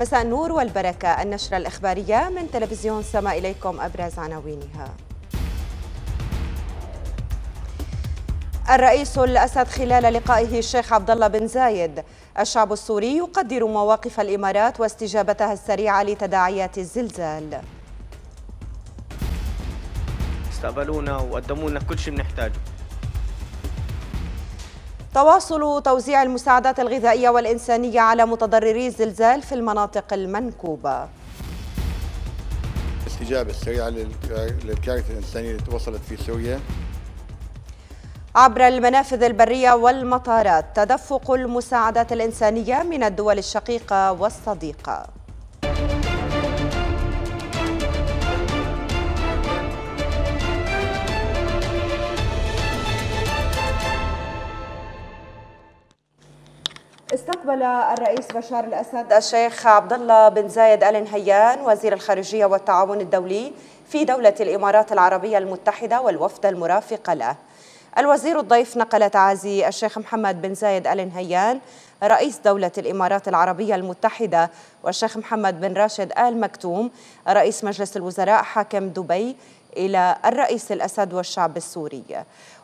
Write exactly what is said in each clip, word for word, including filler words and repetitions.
مساء النور والبركة. النشرة الإخبارية من تلفزيون سما إليكم أبرز عناوينها. الرئيس الأسد خلال لقائه الشيخ عبد الله بن زايد: الشعب السوري يقدر مواقف الإمارات واستجابتها السريعة لتداعيات الزلزال. استقبلونا وقدموا لنا كل شيء بنحتاجه. تواصل توزيع المساعدات الغذائية والإنسانية على متضرري الزلزال في المناطق المنكوبة. الاستجابة السريعة للكارثة الإنسانية التي وصلت في سوريا. عبر المنافذ البرية والمطارات تدفق المساعدات الإنسانية من الدول الشقيقة والصديقة. استقبل الرئيس بشار الأسد الشيخ عبد الله بن زايد آل نهيان وزير الخارجية والتعاون الدولي في دولة الإمارات العربية المتحدة والوفد المرافق له. الوزير الضيف نقل تعازي الشيخ محمد بن زايد آل نهيان رئيس دولة الإمارات العربية المتحدة والشيخ محمد بن راشد آل مكتوم رئيس مجلس الوزراء حاكم دبي إلى الرئيس الأسد والشعب السوري.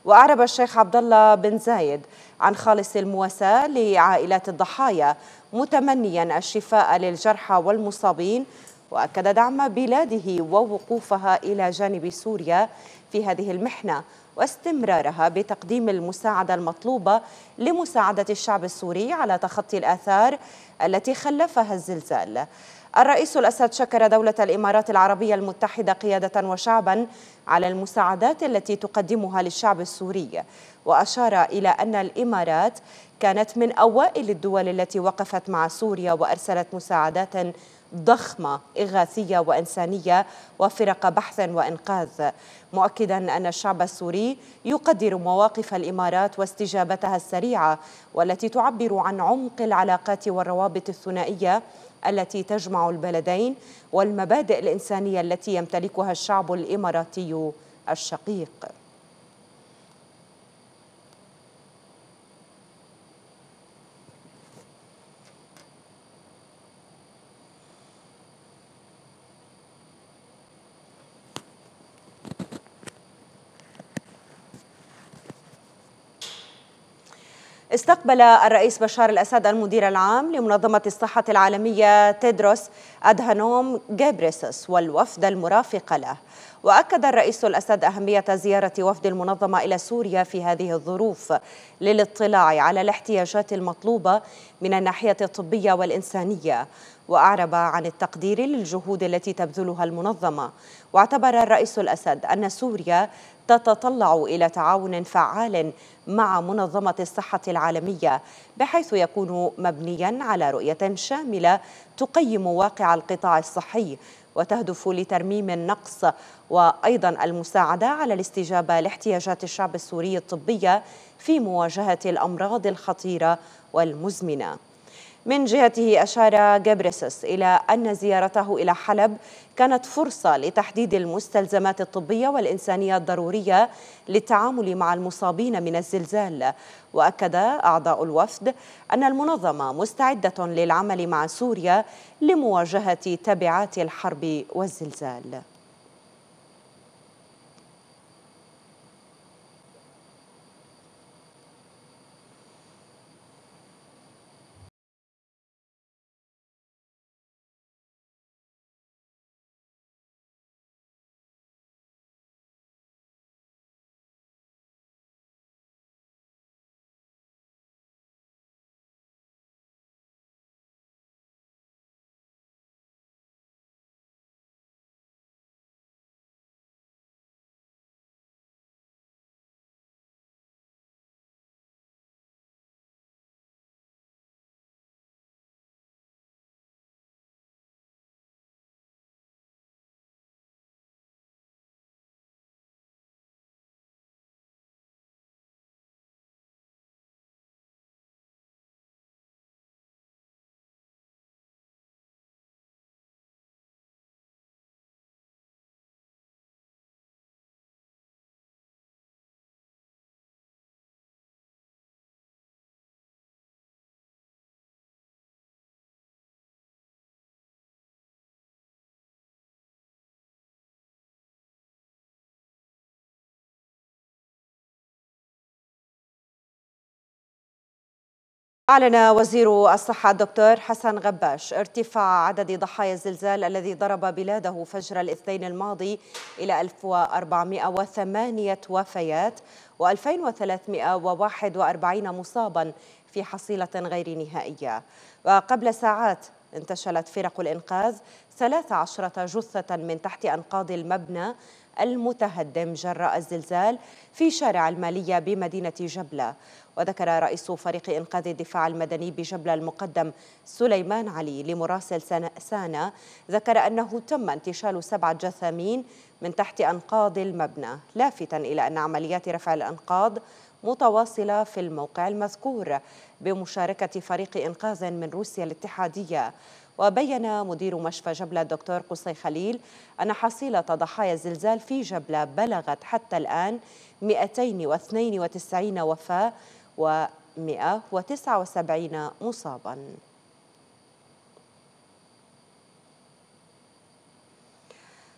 وأعرب الشيخ عبد الله بن زايد عن خالص المواساة لعائلات الضحايا متمنيا الشفاء للجرحى والمصابين، وأكد دعم بلاده ووقوفها إلى جانب سوريا في هذه المحنة واستمرارها بتقديم المساعدة المطلوبة لمساعدة الشعب السوري على تخطي الآثار التي خلفها الزلزال. الرئيس الأسد شكر دولة الإمارات العربية المتحدة قيادة وشعبا على المساعدات التي تقدمها للشعب السوري، وأشار إلى أن الإمارات كانت من أوائل الدول التي وقفت مع سوريا وأرسلت مساعدات ضخمة إغاثية وإنسانية وفرق بحث وإنقاذ، مؤكدا أن الشعب السوري يقدر مواقف الإمارات واستجابتها السريعة والتي تعبر عن عمق العلاقات والروابط الثنائية التي تجمع البلدين والمبادئ الإنسانية التي يمتلكها الشعب الإماراتي الشقيق. استقبل الرئيس بشار الأسد المدير العام لمنظمة الصحة العالمية تيدروس أدهانوم غيبريسوس والوفد المرافق له. وأكد الرئيس الأسد أهمية زيارة وفد المنظمة إلى سوريا في هذه الظروف للاطلاع على الاحتياجات المطلوبة من الناحية الطبية والإنسانية، وأعرب عن التقدير للجهود التي تبذلها المنظمة. واعتبر الرئيس الأسد أن سوريا تتطلع إلى تعاون فعال مع منظمة الصحة العالمية بحيث يكون مبنيا على رؤية شاملة تقيم واقع القطاع الصحي وتهدف لترميم النقص وأيضا المساعدة على الاستجابة لاحتياجات الشعب السوري الطبية في مواجهة الأمراض الخطيرة والمزمنة. من جهته أشار غيبريسوس إلى أن زيارته إلى حلب كانت فرصة لتحديد المستلزمات الطبية والإنسانية الضرورية للتعامل مع المصابين من الزلزال. وأكد أعضاء الوفد أن المنظمة مستعدة للعمل مع سوريا لمواجهة تبعات الحرب والزلزال. أعلن وزير الصحة الدكتور حسن غباش ارتفاع عدد ضحايا الزلزال الذي ضرب بلاده فجر الاثنين الماضي إلى ألف وأربعمئة وثمانية وفيات وألفين وثلاثمئة وواحد وأربعين مصابا في حصيلة غير نهائية. وقبل ساعات انتشلت فرق الإنقاذ ثلاث عشرة جثة من تحت أنقاض المبنى المتهدم جراء الزلزال في شارع المالية بمدينة جبلة. وذكر رئيس فريق إنقاذ الدفاع المدني بجبلة المقدم سليمان علي لمراسل سانا ذكر أنه تم انتشال سبعة جثامين من تحت أنقاض المبنى، لافتا إلى أن عمليات رفع الأنقاض متواصلة في الموقع المذكور بمشاركة فريق إنقاذ من روسيا الاتحادية. وبيّن مدير مشفى جبلة الدكتور قصي خليل أن حصيلة ضحايا الزلزال في جبلة بلغت حتى الآن مئتين واثنين وتسعين وفاة ومئة وتسعة وسبعين مصاباً.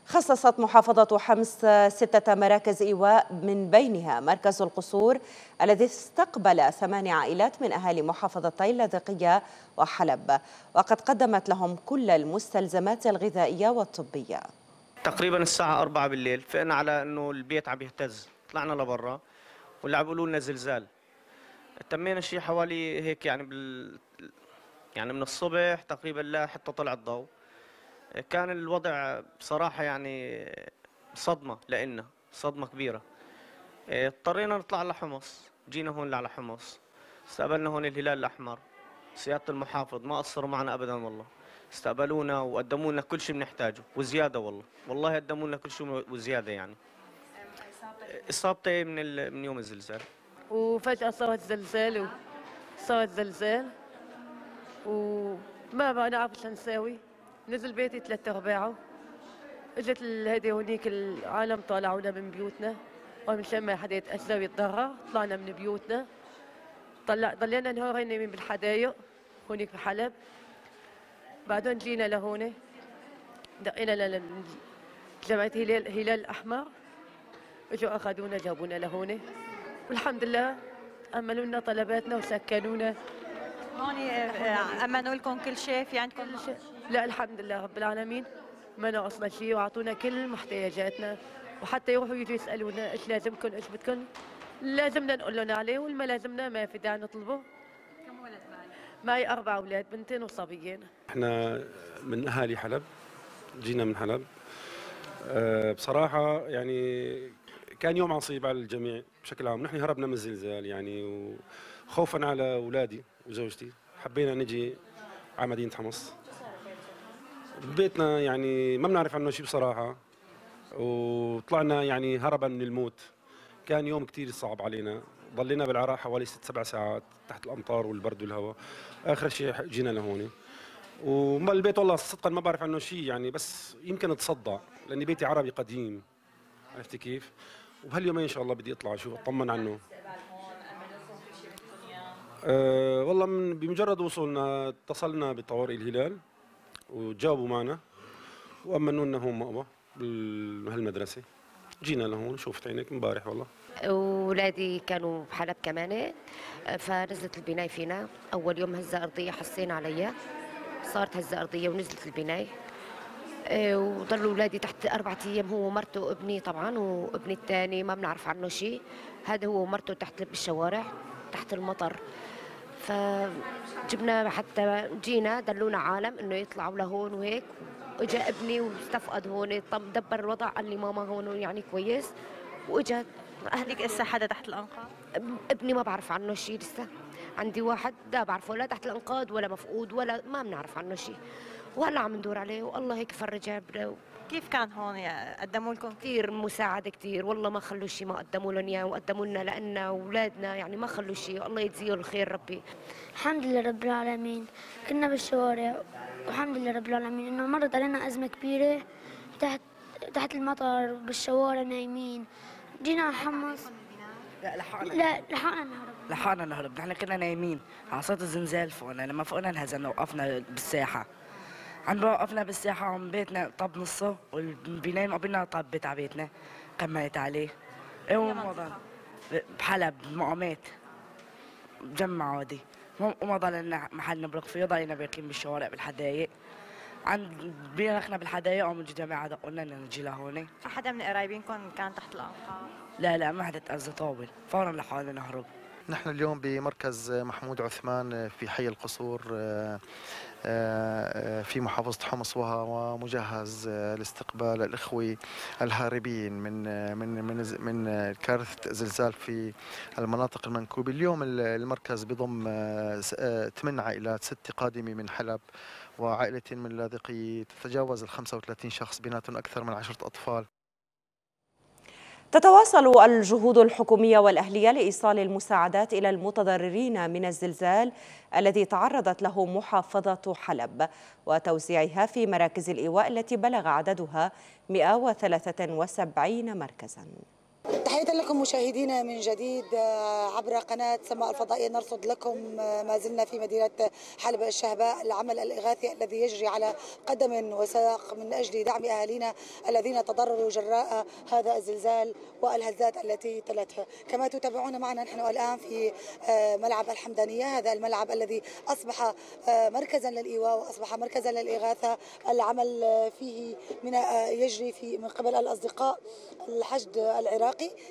خصصت محافظة حمص ستة مراكز إيواء من بينها مركز القصور الذي استقبل ثمان عائلات من أهالي محافظتي اللاذقية وحلب، وقد قدمت لهم كل المستلزمات الغذائية والطبية. تقريبا الساعة أربعة بالليل فقنا على أنه البيت عم يهتز، طلعنا لبرا واللي عم بيقولوا لنا زلزال. تمينا شيء حوالي هيك يعني بال يعني من الصبح تقريبا لا حتى طلع الضوء. كان الوضع بصراحة يعني صدمة لإلنا، صدمة كبيرة. اضطرينا نطلع على حمص، جينا هون على حمص، استقبلنا هون الهلال الأحمر، سيادة المحافظ ما قصروا معنا أبدا والله، استقبلونا وقدموا لنا كل شيء بنحتاجه وزيادة والله، والله قدموا لنا كل شيء وزيادة يعني. إصابتي من من يوم الزلزال. وفجأة صوت زلزال وصوت زلزال وما بنعرف شو نساوي. نزل بيتي ثلاثة أرباعه، اجت هيدي هونيك العالم طالعونا من بيوتنا، ومشان ما حدا يتأذى ويتضرر طلعنا من بيوتنا، طلع ضلينا نهارين نايمين بالحدايق هونيك بحلب، بعدين جينا لهون دقينا لجمعية هلال هلال الأحمر، اجوا أخذونا جابونا لهون، والحمد لله أملوا لنا طلباتنا وسكنونا. هون أمنوا لكم كل شيء، في عندكم شيء؟ لا الحمد لله رب العالمين، ما نقصنا شيء وعطونا كل محتاجاتنا، وحتى يروحوا يجوا يسألونا ايش لازمكم ايش بدكم، لازمنا نقول لهم عليه والما لازمنا ما في داعي نطلبه. كم ولد معك؟ معي أربع أولاد، بنتين وصبيين. احنا من أهالي حلب، جينا من حلب. أه بصراحة يعني كان يوم عصيب على الجميع بشكل عام، نحن هربنا من الزلزال يعني، وخوفا على أولادي وزوجتي حبينا نجي على مدينة حمص. بيتنا يعني ما بنعرف عنه شيء بصراحة، وطلعنا يعني هربا من الموت. كان يوم كثير صعب علينا، ضلينا بالعراء حوالي ست سبع ساعات تحت الأمطار والبرد والهواء، آخر شيء جينا لهون. والبيت والله صدقا ما بعرف عنه شيء يعني، بس يمكن اتصدع لأني بيتي عربي قديم، عرفتي كيف؟ وبهاليومين إن شاء الله بدي أطلع أشوف أطمن عنه. أه والله من بمجرد وصولنا اتصلنا بطوارئ الهلال وتجاوبوا معنا وامنوا لنا هون مأوى بهالمدرسه. جينا لهون شوفت عينك مبارح والله. اولادي كانوا بحلب كمان، فنزلت البنايه فينا اول يوم هزه ارضيه، حسينا عليها صارت هزه ارضيه ونزلت البنايه، وضلوا اولادي تحت اربع ايام، هو ومرته وابني طبعا، وابني الثاني ما بنعرف عنه شيء، هذا هو ومرته تحت بالشوارع تحت المطر. فجبنا حتى جينا دلونا عالم انه يطلعوا لهون وهيك، واجا ابني واستفقد هون، طب دبر الوضع قال لي ماما هون يعني كويس، واجا اهلك. لسه حدا تحت الانقاض؟ ابني ما بعرف عنه شيء لسه، عندي واحد لا بعرفه لا تحت الانقاض ولا مفقود ولا ما بنعرف عنه شيء، وهلا عم ندور عليه والله هيك فرج عبره. كيف كان هون قدموا لكم؟ كثير مساعده كثير والله، ما خلوا شيء ما قدموا لنا اياه، وقدموا لنا لنا اولادنا يعني ما خلوا شيء، الله يجزيه الخير ربي. الحمد لله رب العالمين، كنا بالشوارع والحمد لله رب العالمين انه مرت علينا ازمه كبيره تحت تحت المطر بالشوارع نايمين، جينا على حمص. لا لحقنا لا لحقنا نهرب لحقنا نهرب، نحن كنا نايمين على صوت الزلزال فوقنا، لما فوقنا انهزمنا وقفنا بالساحه، عم وقفنا بالساحه عم بيتنا طب نصه والبنايه مقابلنا طبت على بيتنا كملت عليه. ايوه بحلب مقامات جمع عادي وما ضلنا محل نبرق فيه، ضلينا برقين بالشوارع بالحدايق. عند بيرقنا بالحدايق قاموا الجماعه دقوا لنا نجي لهون. حدا من قرايبينكم كان تحت الانقاض؟ لا لا، ما حدا تاذى طوبل، فورا لحالنا نهرب. نحن اليوم بمركز محمود عثمان في حي القصور في محافظة حمص، وهو مجهز لاستقبال الإخوة الهاربين من من من من كارثة الزلزال في المناطق المنكوبة. اليوم المركز بضم ثمان عائلات، ست قادمة من حلب وعائلة من لاذقية، تتجاوز ال خمسة وثلاثين شخص بيناتهم أكثر من عشرة أطفال. تتواصل الجهود الحكومية والأهلية لإيصال المساعدات إلى المتضررين من الزلزال الذي تعرضت له محافظة حلب وتوزيعها في مراكز الإيواء التي بلغ عددها مئة وثلاثة وسبعين مركزاً. تحية لكم مشاهدينا من جديد عبر قناة سما الفضائية. نرصد لكم ما زلنا في مدينة حلب الشهباء العمل الإغاثي الذي يجري على قدم وساق من أجل دعم أهالينا الذين تضرروا جراء هذا الزلزال والهزات التي تلته. كما تتابعون معنا نحن الآن في ملعب الحمدانية، هذا الملعب الذي أصبح مركزا للإيواء وأصبح مركزا للإغاثة. العمل فيه من يجري في من قبل الأصدقاء الحشد العراقي.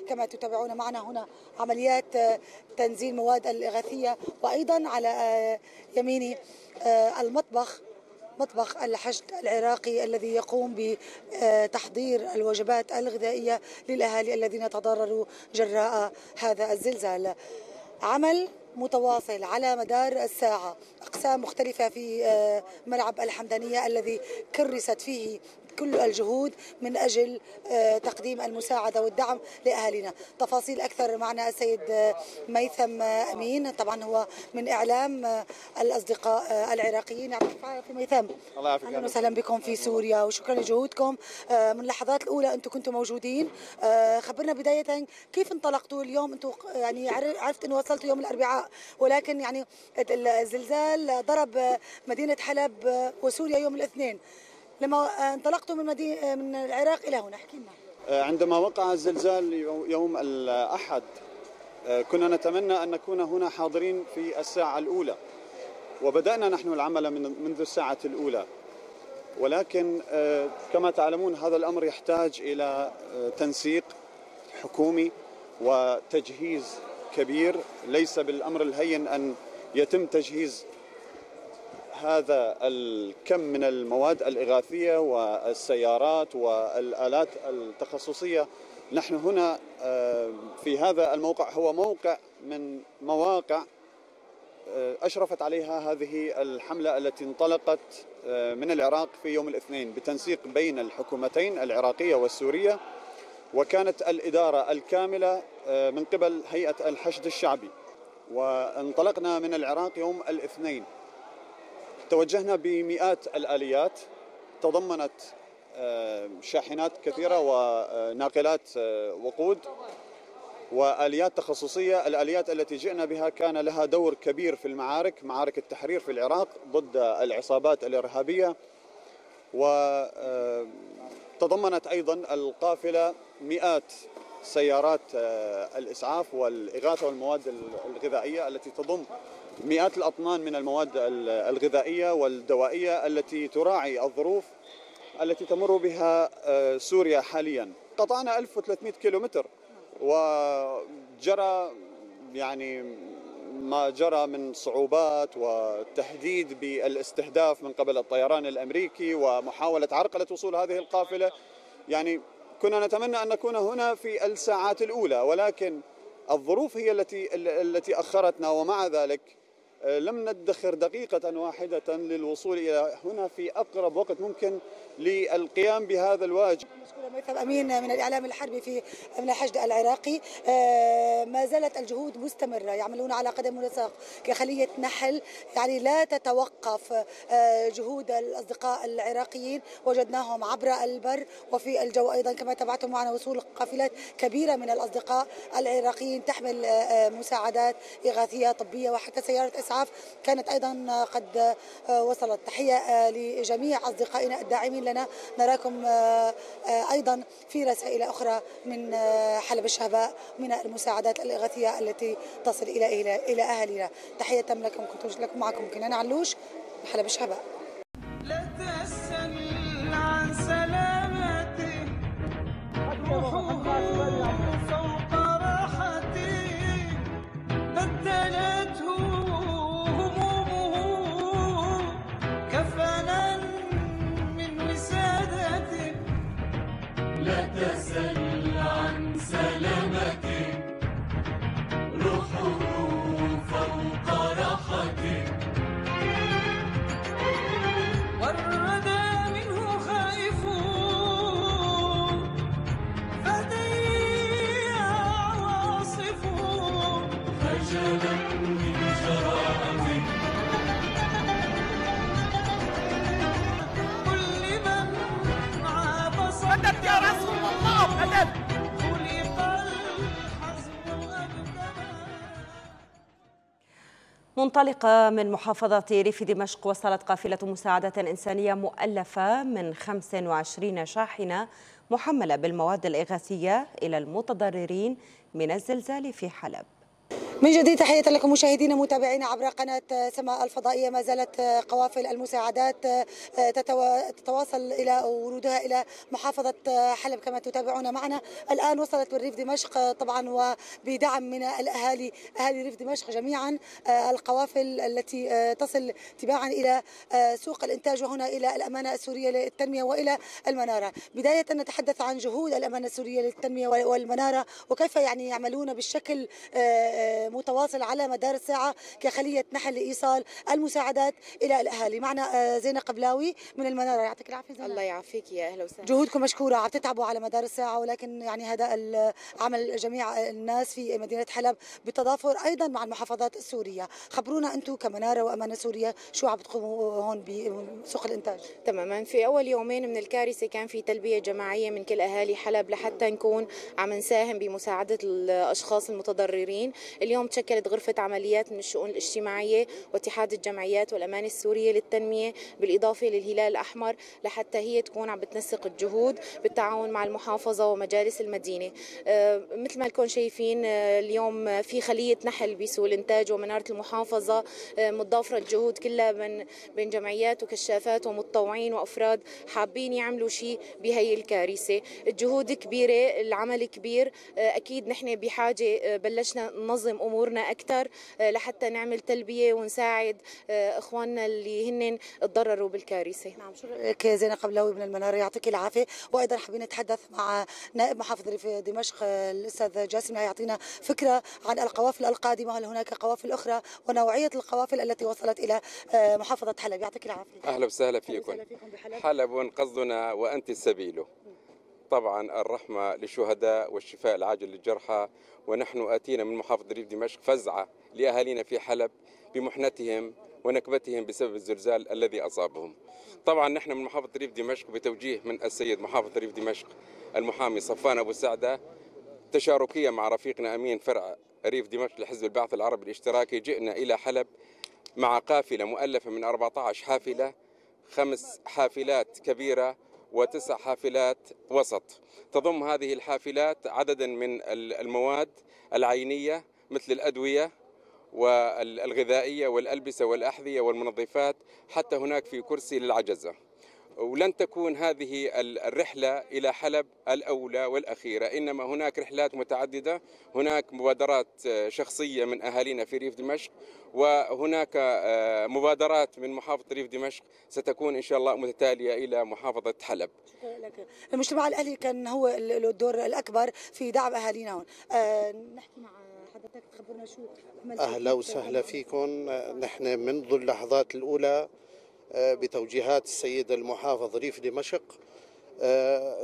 كما تتابعون معنا هنا عمليات تنزيل مواد الإغاثية، وأيضا على يميني المطبخ مطبخ الحشد العراقي الذي يقوم بتحضير الوجبات الغذائية للأهالي الذين تضرروا جراء هذا الزلزال. عمل متواصل على مدار الساعة، أقسام مختلفة في ملعب الحمدانية الذي كرست فيه كل الجهود من أجل تقديم المساعدة والدعم لأهالينا. تفاصيل أكثر معنا السيد ميثم أمين، طبعا هو من إعلام الأصدقاء العراقيين. يعطيك العافية ميثم. الله يعافيك. أهلا وسهلا بكم في سوريا وشكرا لجهودكم. من اللحظات الأولى أنتم كنتم موجودين، خبرنا بداية كيف انطلقتوا اليوم؟ أنتم يعني عرفت أن وصلتوا يوم الأربعاء، ولكن يعني الزلزال ضرب مدينة حلب وسوريا يوم الاثنين. لما انطلقتوا من مدينة من العراق إلى هنا، احكي لنا. عندما وقع الزلزال يوم الأحد كنا نتمنى أن نكون هنا حاضرين في الساعة الأولى، وبدأنا نحن العمل من منذ الساعة الأولى، ولكن كما تعلمون هذا الأمر يحتاج إلى تنسيق حكومي وتجهيز كبير. ليس بالأمر الهين أن يتم تجهيز هذا الكم من المواد الإغاثية والسيارات والآلات التخصصية. نحن هنا في هذا الموقع، هو موقع من مواقع أشرفت عليها هذه الحملة التي انطلقت من العراق في يوم الاثنين بتنسيق بين الحكومتين العراقية والسورية، وكانت الإدارة الكاملة من قبل هيئة الحشد الشعبي. وانطلقنا من العراق يوم الاثنين، توجهنا بمئات الآليات، تضمنت شاحنات كثيرة وناقلات وقود وآليات تخصصية. الآليات التي جئنا بها كان لها دور كبير في المعارك، معارك التحرير في العراق ضد العصابات الإرهابية، وتضمنت أيضا القافلة مئات سيارات الإسعاف والإغاثة والمواد الغذائية التي تضم مئات الأطنان من المواد الغذائية والدوائية التي تراعي الظروف التي تمر بها سوريا حاليا. قطعنا ألف وثلاثمئة كيلومتر، وجرى يعني ما جرى من صعوبات وتهديد بالاستهداف من قبل الطيران الأمريكي ومحاولة عرقلة وصول هذه القافلة. يعني كنا نتمنى أن نكون هنا في الساعات الأولى، ولكن الظروف هي التي التي أخرتنا، ومع ذلك لم ندخر دقيقة واحدة للوصول إلى هنا في أقرب وقت ممكن للقيام بهذا الواجب. مشكورة ميثم أمين من الإعلام الحربي في من الحشد العراقي. ما زالت الجهود مستمرة، يعملون على قدم وساق كخلية نحل، يعني لا تتوقف جهود الأصدقاء العراقيين. وجدناهم عبر البر وفي الجو أيضا، كما تابعتم معنا وصول قافلات كبيرة من الأصدقاء العراقيين تحمل مساعدات إغاثية طبية وحتى سيارة الإسعاف كانت أيضا قد وصلت. تحية لجميع أصدقائنا الداعمين لنا، نراكم أيضا في رسائل أخرى من حلب الشهباء من المساعدات الإغاثية التي تصل إلى إلى أهالينا. تحية لكم، كنت لكم معكم كنان علوش من حلب الشهباء. لا تسأل عن سلامتي روحه فوق راحتي، بدلته همومه كفنا من وسادتي. لا تسأل عن سلامتي روحه فوق راحتي، والردى منه خائف فدي عواصف، خجلا من جراءتي كل من عبص. أدب يا رسول الله، أدب. منطلقة من محافظة ريف دمشق وصلت قافلة مساعدة إنسانية مؤلفة من خمس وعشرين شاحنة محملة بالمواد الإغاثية إلى المتضررين من الزلزال في حلب. من جديد تحية لكم مشاهدينا متابعينا عبر قناة سما الفضائية. ما زالت قوافل المساعدات تتواصل إلى ورودها إلى محافظة حلب كما تتابعون معنا. الآن وصلت بالريف دمشق طبعا وبدعم من الأهالي أهالي ريف دمشق جميعا، القوافل التي تصل تباعا إلى سوق الإنتاج وهنا إلى الأمانة السورية للتنمية وإلى المنارة. بداية نتحدث عن جهود الأمانة السورية للتنمية والمنارة وكيف يعني يعملون بالشكل متواصل على مدار الساعة كخلية نحل لإيصال المساعدات إلى الأهالي. معنا زينب قبلاوي من المنارة، يعطيك العافية زينب. الله يعافيك، يا أهلا وسهلا. جهودكم مشكورة، عم تتعبوا على مدار الساعة ولكن يعني هذا العمل جميع الناس في مدينة حلب بالتضافر أيضا مع المحافظات السورية. خبرونا أنتم كمنارة وأمانة سورية شو عم بتقوموا هون بسوق الإنتاج؟ تماما، في أول يومين من الكارثة كان في تلبية جماعية من كل أهالي حلب لحتى نكون عم نساهم بمساعدة الأشخاص المتضررين. اليوم تشكلت غرفة عمليات من الشؤون الاجتماعية واتحاد الجمعيات والأمانة السورية للتنمية بالإضافة للهلال الأحمر لحتى هي تكون عم بتنسق الجهود بالتعاون مع المحافظة ومجالس المدينة. آه مثل ما لكم شايفين آه اليوم في خلية نحل بسوق الإنتاج ومنارة المحافظة آه متضافرة الجهود كلها من بين جمعيات وكشافات ومتطوعين وأفراد حابين يعملوا شيء بهي الكارثة. الجهود كبيرة، العمل كبير، آه أكيد نحن بحاجة آه بلشنا ننظم امورنا اكثر لحتى نعمل تلبيه ونساعد اخواننا اللي هن تضرروا بالكارثه. نعم، شكرا لك زينب قبلاوي من المناره، يعطيك العافيه. وايضا حابين نتحدث مع نائب محافظ ريف دمشق الاستاذ جاسم يعطينا فكره عن القوافل القادمه، هل هناك قوافل اخرى ونوعيه القوافل التي وصلت الى محافظه حلب؟ يعطيك العافيه. اهلا وسهلا فيكم. حلب قصدنا وانت سبيله. طبعا الرحمة للشهداء والشفاء العاجل للجرحى، ونحن آتينا من محافظة ريف دمشق فزعة لأهالينا في حلب بمحنتهم ونكبتهم بسبب الزلزال الذي أصابهم. طبعا نحن من محافظة ريف دمشق بتوجيه من السيد محافظ ريف دمشق المحامي صفان ابو سعده تشاركية مع رفيقنا أمين فرع ريف دمشق لحزب البعث العربي الاشتراكي، جئنا إلى حلب مع قافلة مؤلفة من أربعة عشر حافلة، خمس حافلات كبيرة وتسع حافلات وسط. تضم هذه الحافلات عددا من المواد العينية مثل الأدوية والغذائية والألبسة والأحذية والمنظفات، حتى هناك في كرسي للعجزة. ولن تكون هذه الرحلة إلى حلب الأولى والأخيرة، إنما هناك رحلات متعددة، هناك مبادرات شخصية من أهالينا في ريف دمشق، وهناك مبادرات من محافظة ريف دمشق ستكون إن شاء الله متتالية إلى محافظة حلب. شكرا لك. المجتمع الأهلي كان هو له الدور الأكبر في دعم أهالينا هون. أه نحكي مع حضرتك، تخبرنا شو أهلا وسهلا فيكم. نحن منذ اللحظات الأولى بتوجيهات السيد المحافظ ريف دمشق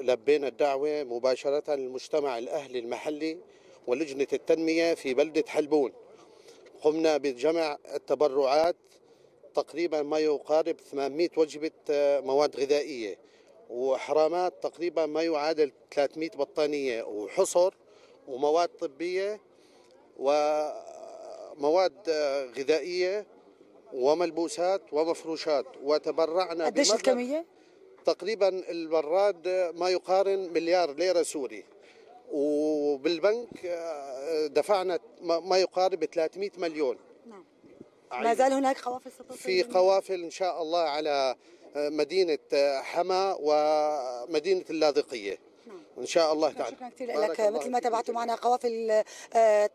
لبينا الدعوة مباشرة للمجتمع الأهلي المحلي ولجنة التنمية في بلدة حلبون. قمنا بجمع التبرعات تقريبا ما يقارب ثمانمئة وجبة مواد غذائية، وإحرامات تقريبا ما يعادل ثلاثمئة بطانية، وحصر ومواد طبية ومواد غذائية وملبوسات ومفروشات، وتبرعنا قديش الكمية؟ تقريبا البراد ما يقارن مليار ليرة سوري، وبالبنك دفعنا ما يقارب ثلاثمئة مليون. نعم. ما زال هناك قوافل ستوصل؟ في قوافل إن شاء الله على مدينة حما ومدينة اللاذقية ان شاء الله تعالى. شكرا كثير لك، مثل ما تابعتوا معنا قوافل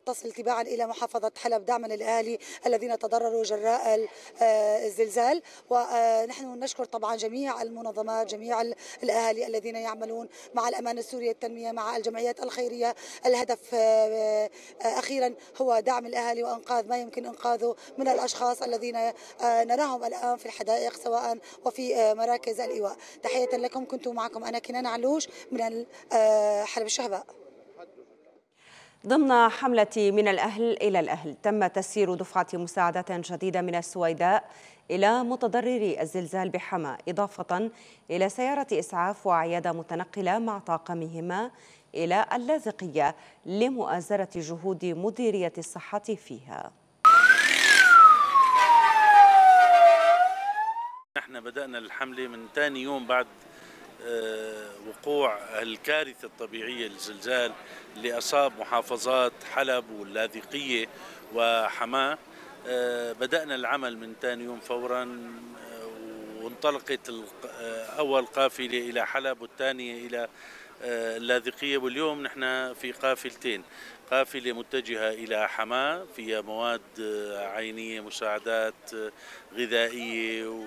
تصل تباعا الى محافظه حلب دعما للاهالي الذين تضرروا جراء الزلزال، ونحن نشكر طبعا جميع المنظمات، جميع الاهالي الذين يعملون مع الامان السوري، التنميه، مع الجمعيات الخيريه. الهدف اخيرا هو دعم الاهالي وانقاذ ما يمكن انقاذه من الاشخاص الذين نراهم الان في الحدائق سواء وفي مراكز الايواء. تحيه لكم، كنت معكم انا كنان علوش من حلب الشهباء. ضمن حملة من الأهل إلى الأهل تم تسيير دفعة مساعدة جديدة من السويداء إلى متضرري الزلزال بحما، إضافة إلى سيارة إسعاف وعيادة متنقلة مع طاقمهما إلى اللاذقية لمؤازرة جهود مديرية الصحة فيها. نحن بدأنا الحملة من ثاني يوم بعد وقوع الكارثة الطبيعية للزلزال اللي أصاب محافظات حلب واللاذقية وحماة. بدأنا العمل من ثاني يوم فورا، وانطلقت أول قافلة إلى حلب والثانية إلى اللاذقية، واليوم نحن في قافلتين، قافلة متجهة إلى حماة فيها مواد عينية، مساعدات غذائية و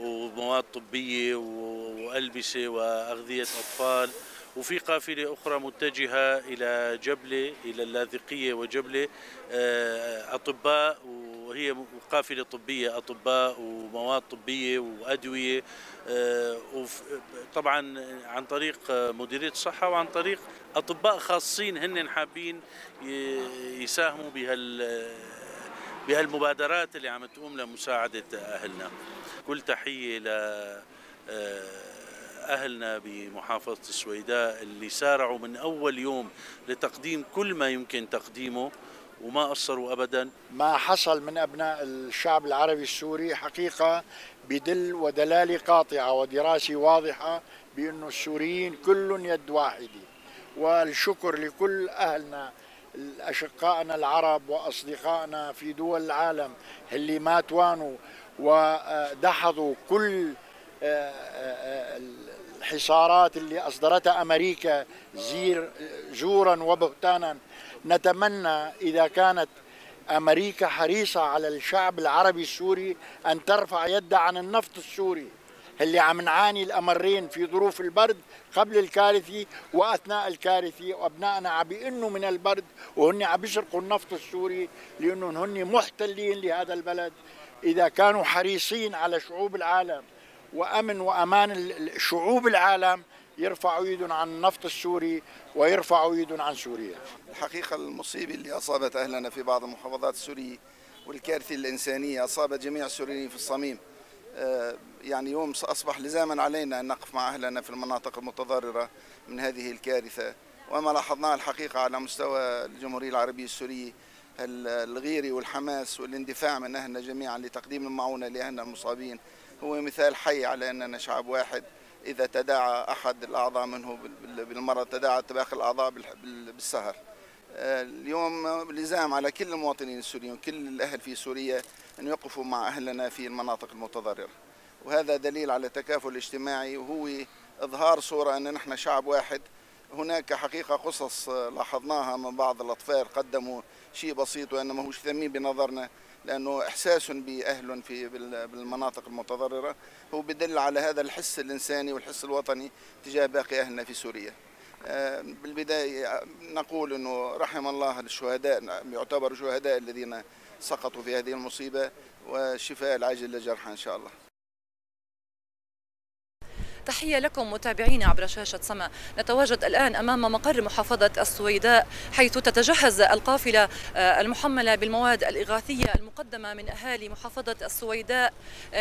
ومواد طبية وألبسة وأغذية أطفال، وفي قافلة أخرى متجهة إلى جبلة، إلى اللاذقية وجبلة، أطباء، وهي قافلة طبية، أطباء ومواد طبية وأدوية، طبعا عن طريق مديرية الصحة وعن طريق أطباء خاصين هن حابين يساهموا بهال بهالمبادرات اللي عم تقوم لمساعدة أهلنا. كل تحية لأهلنا بمحافظة السويداء اللي سارعوا من أول يوم لتقديم كل ما يمكن تقديمه وما قصروا أبدا. ما حصل من أبناء الشعب العربي السوري حقيقة بدل ودلالة قاطعة ودراسة واضحة بأنه السوريين كل يد واحدة، والشكر لكل أهلنا أشقائنا العرب وأصدقائنا في دول العالم اللي ما توانوا ودحضوا كل الحصارات اللي أصدرتها أمريكا زورا وبهتانا. نتمنى إذا كانت أمريكا حريصة على الشعب العربي السوري أن ترفع يدها عن النفط السوري اللي عم نعاني الأمرين في ظروف البرد قبل الكارثة وأثناء الكارثة، وأبنائنا عم بيئنوا من البرد وهن عم بيشرقوا النفط السوري لأنهم هن محتلين لهذا البلد. إذا كانوا حريصين على شعوب العالم وأمن وأمان شعوب العالم يرفعوا يدهم عن النفط السوري ويرفعوا يدهم عن سوريا. الحقيقة المصيبة اللي أصابت أهلنا في بعض المحافظات السورية والكارثة الإنسانية أصابت جميع السوريين في الصميم. يعني يوم أصبح لزاما علينا أن نقف مع أهلنا في المناطق المتضررة من هذه الكارثة، وما لاحظناه الحقيقة على مستوى الجمهورية العربية السورية الغيري والحماس والاندفاع من أهلنا جميعا لتقديم المعونة لأهلنا المصابين هو مثال حي على أننا شعب واحد. إذا تداعى أحد الأعضاء منه بالمرض تداعت باقي الأعضاء بالسهر. اليوم لزام على كل المواطنين السوريين وكل الأهل في سوريا أن يقفوا مع أهلنا في المناطق المتضررة، وهذا دليل على تكافل اجتماعي وهو إظهار صورة أن نحن شعب واحد. هناك حقيقة قصص لاحظناها من بعض الأطفال قدموا شيء بسيط وأنه ما هوش ثمين بنظرنا، لأنه إحساس بأهل في بالمناطق المتضررة هو بدل على هذا الحس الإنساني والحس الوطني تجاه باقي أهلنا في سوريا. بالبداية نقول أنه رحم الله الشهداء، يعتبر شهداء الذين سقطوا في هذه المصيبة، والشفاء العاجل لجرحى إن شاء الله. تحية لكم متابعين عبر شاشة سما. نتواجد الآن أمام مقر محافظة السويداء حيث تتجهز القافلة المحملة بالمواد الإغاثية المقدمة من أهالي محافظة السويداء